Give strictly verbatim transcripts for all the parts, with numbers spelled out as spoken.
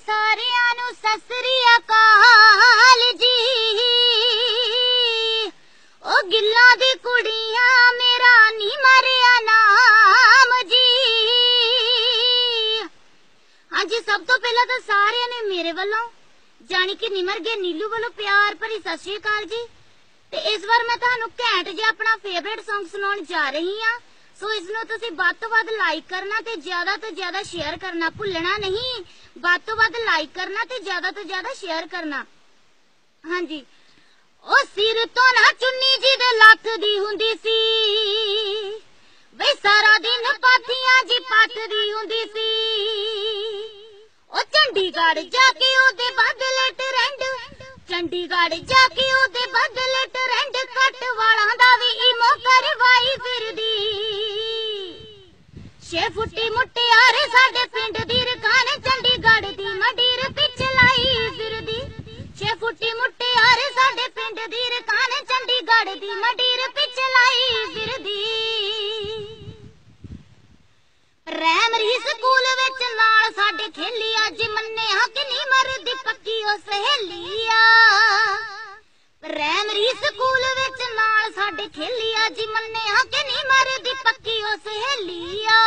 सारियां नू ससरी अकाल जी, ओ गिल्ला दी कुड़ियां मेरा नी मारिया नाम जी। हाँ जी, सब तो पहला तो सारे ने मेरे वालों जानी कि निमर गए नीलू वालों प्यार भरी सत श्री अकाल जी। ते इस बार मैं तुहानू घैंट जिहा अपना फेवरेट सॉन्ग सुनाउण जा रही हां, सो इसनू तुसीं वध तों वध लाइक करना ते ज्यादा तो ज्यादा शेयर करना भुलना नहीं। वध तों वध लाइक करना ते ज्यादा तो ज्यादा शेयर करना। हां जी, ओ सिर तो ना चुन्नी जी दे लत्थ दी हुंदी सी, वे सारा दिन पाथियां जी पट दी हुंदी सी। ओ चंडीगढ़ जाके ओदे बदले ट्रेंड, चंडीगढ़ जाके ओदे बदले ट्रेंड, कट वाला दा वी इमो करवाई फिरदी। छे फुट्टी मुटियारे साडे पिंड दी रखान, चंडीगढ़ दी मडीर पिछ लाई फिरदी। छे फुट्टी मुटियारे साडे पिंड दी रखान, चंडीगढ़ दी मडीर पिछ लाई फिरदी। प्राइमरी स्कूल विच नाल साडे खेली, अज मन्ने हां कि नी मरदी पक्की ओ सहेलिया। प्राइमरी स्कूल विच नाल साडे खेली, अज मन्ने हां कि नी मरदी पक्की ओ सहेलिया।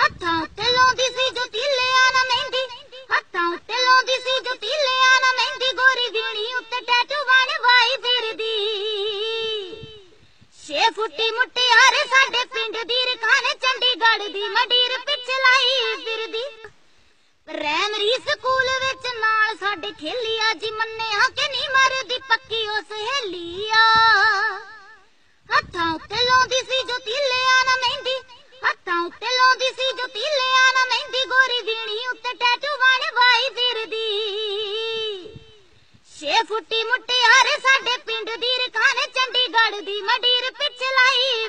हत्थां उत्ते लाउंदी सी जतीलियां ना मेहंदी, हत्थां उत्ते लाउंदी सी जतीलियां ना मेहंदी, गोरी वीणी उत्ते टैटू बनवाई फिरदी। छे फुट्टी मुटियारे साडे पिंड दी रखाने, चंडीगढ़ दी मडीर पिछ लाई फिरदी। प्राइमरी स्कूल विच नाल साडे खेली, अज मन्ने हां कि नी मरदी पक्की ओ सहेलिया। हत्थां उत्ते लाउंदी सी जतीलियां ना मेहंदी, हत्थां उत्ते लाउंदी सी जतीलियां ना मेहंदी, गोरी वीणी उत्ते टैटू बनवाई फिरदी। छे फुट्टी मुटियारे साडे पिंड दी रखाने, चंडीगढ़ दी मडीर पिछ लाई।